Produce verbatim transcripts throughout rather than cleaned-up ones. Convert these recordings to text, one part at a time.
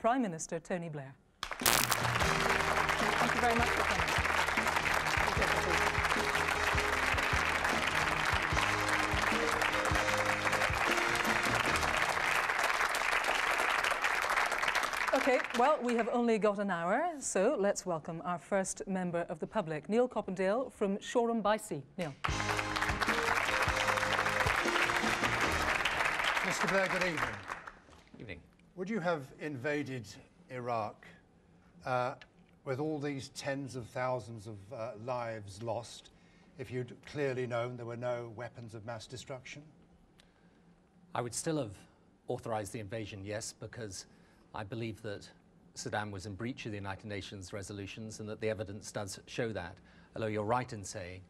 Prime Minister Tony Blair. Thank you very much for coming. Okay, well, we have only got an hour, so let's welcome our first member of the public, Neil Coppendale from Shoreham by Sea. Neil. Mister Blair, good evening. Evening. Would you have invaded Iraq uh, with all these tens of thousands of uh, lives lost if you'd clearly known there were no weapons of mass destruction? I would still have authorized the invasion, yes, because I believe that Saddam was in breach of the United Nations resolutions and that the evidence does show that, although you're right in saying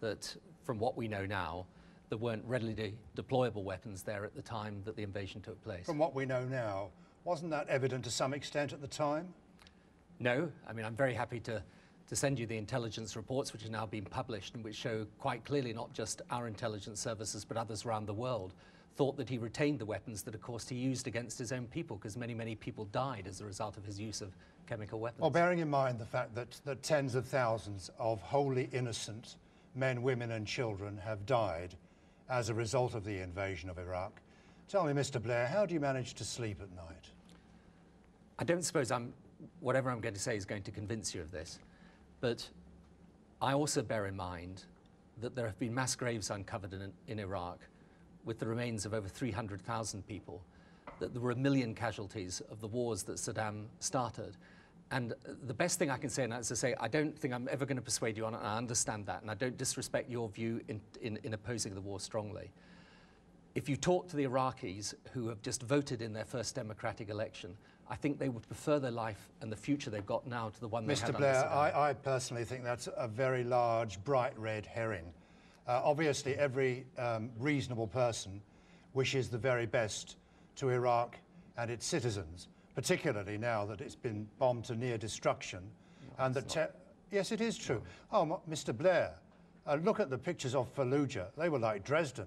that from what we know now, there weren't readily de deployable weapons there at the time that the invasion took place. From what we know now, wasn't that evident to some extent at the time? No. I mean, I'm very happy to, to send you the intelligence reports which have now been published and which show quite clearly not just our intelligence services but others around the world thought that he retained the weapons that, of course, he used against his own people, because many, many people died as a result of his use of chemical weapons. Well, bearing in mind the fact that the tens of thousands of wholly innocent men, women and children have died as a result of the invasion of Iraq, tell me, Mister Blair, how do you manage to sleep at night? I don't suppose I'm, whatever I'm going to say is going to convince you of this, but I also bear in mind that there have been mass graves uncovered in, in Iraq with the remains of over three hundred thousand people, that there were a million casualties of the wars that Saddam started. And the best thing I can say now is to say, I don't think I'm ever going to persuade you on it, and I understand that, and I don't disrespect your view in, in, in opposing the war strongly. If you talk to the Iraqis who have just voted in their first democratic election, I think they would prefer their life and the future they've got now to the one they had under Saddam. Mister Blair, I, I personally think that's a very large, bright red herring. Uh, obviously, every um, reasonable person wishes the very best to Iraq and its citizens, particularly now that it's been bombed to near destruction. No, and that yes, it is true. No. Oh, Mister Blair, uh, look at the pictures of Fallujah. They were like Dresden.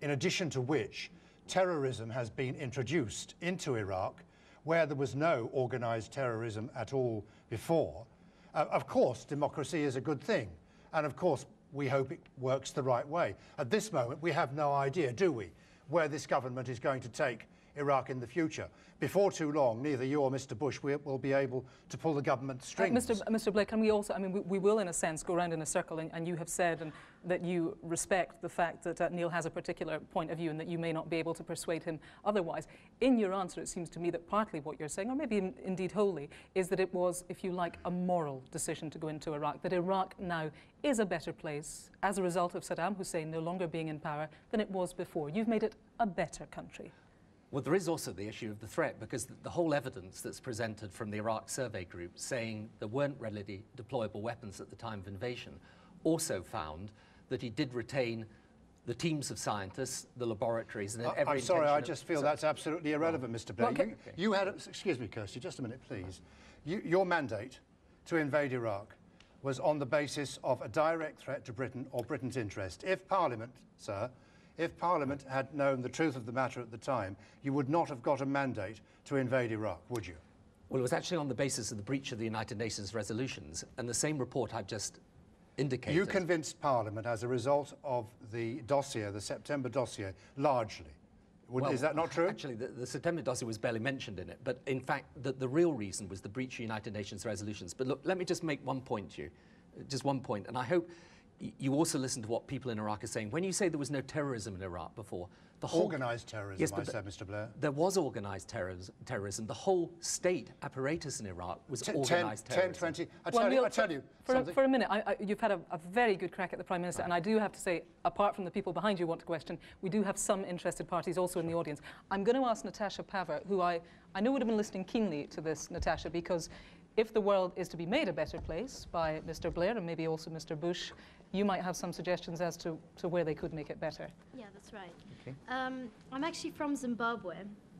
In addition to which, terrorism has been introduced into Iraq, where there was no organized terrorism at all before. Uh, of course, democracy is a good thing, and of course, we hope it works the right way. At this moment, we have no idea, do we, where this government is going to take Iraq in the future. Before too long, neither you or Mister Bush will be able to pull the government strings. Uh, Mister B Mister Blair, can we also, I mean, we, we will, in a sense, go round in a circle, and, and you have said and, that you respect the fact that uh, Neil has a particular point of view and that you may not be able to persuade him otherwise. In your answer, it seems to me that partly what you're saying, or maybe in, indeed wholly, is that it was, if you like, a moral decision to go into Iraq, that Iraq now is a better place as a result of Saddam Hussein no longer being in power than it was before. You've made it a better country. Well, there is also the issue of the threat, because the whole evidence that's presented from the Iraq survey group saying there weren't readily deployable weapons at the time of invasion also found that he did retain the teams of scientists, the laboratories, and then uh, every... I'm sorry, I just feel that's absolutely irrelevant, oh. Mister Blair. Well, okay. you, you had... A, excuse me, Kirsty, just a minute, please. You, your mandate to invade Iraq was on the basis of a direct threat to Britain or Britain's interest. If Parliament, sir, if Parliament had known the truth of the matter at the time, you would not have got a mandate to invade Iraq, would you? Well, it was actually on the basis of the breach of the United Nations resolutions, and the same report I've just indicated. You convinced Parliament as a result of the dossier, the September dossier, largely. Would, well, is that not true? Actually, the, the September dossier was barely mentioned in it, but in fact, the, the real reason was the breach of United Nations resolutions. But look, let me just make one point to you, just one point, and I hope you also listen to what people in Iraq are saying. When you say there was no terrorism in Iraq before, the whole... Organised terrorism, yes, I said, Mister Blair. There was organised terrorism. terrorism. The whole state apparatus in Iraq was T organised ten, terrorism. ten, twenty... I tell well, you, I tell you for, a, for a minute, I, I, you've had a, a very good crack at the Prime Minister, right. And I do have to say, apart from the people behind you want to question, we do have some interested parties also in the audience. I'm going to ask Natasha Paver, who I, I know would have been listening keenly to this, Natasha, because if the world is to be made a better place by Mister Blair and maybe also Mister Bush, you might have some suggestions as to, to where they could make it better. Yeah, that's right. Okay. Um, I'm actually from Zimbabwe,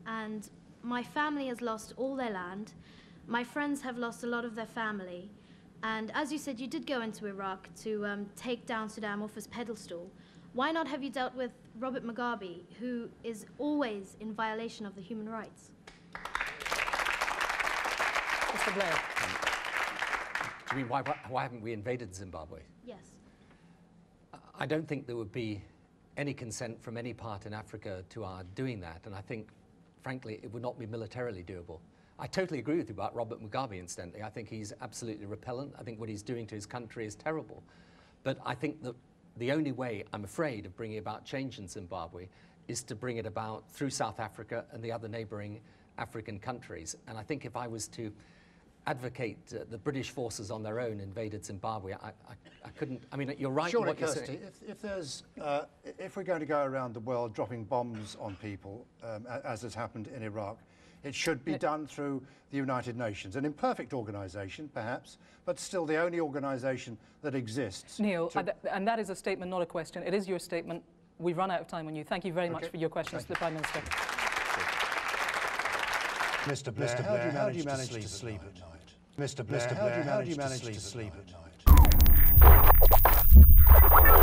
and my family has lost all their land. My friends have lost a lot of their family. And as you said, you did go into Iraq to um, take down Saddam off his pedestal. Why not have you dealt with Robert Mugabe, who is always in violation of the human rights? Mister Blair. Do you mean why, why haven't we invaded Zimbabwe? Yes. I don't think there would be any consent from any part in Africa to our doing that, and I think, frankly, it would not be militarily doable. I totally agree with you about Robert Mugabe, incidentally. I think he's absolutely repellent. I think what he's doing to his country is terrible. But I think that the only way, I'm afraid, of bringing about change in Zimbabwe is to bring it about through South Africa and the other neighboring African countries. And I think if I was to advocate uh, the British forces on their own invaded Zimbabwe, I, I, I couldn't, I mean, you're right. Surely, Kirsty, if, if there's, uh, if we're going to go around the world dropping bombs on people, um, as has happened in Iraq, it should be done through the United Nations, an imperfect organisation, perhaps, but still the only organisation that exists. Neil, to... and that is a statement, not a question. It is your statement. We've run out of time on you. Thank you very okay. much for your questions Thank to the Prime Minister. Mister Blair, Mister Blair, how, do how do you manage to sleep, to sleep at, night? at night? Mister Blair, Mister Blair, how do you manage to sleep at night?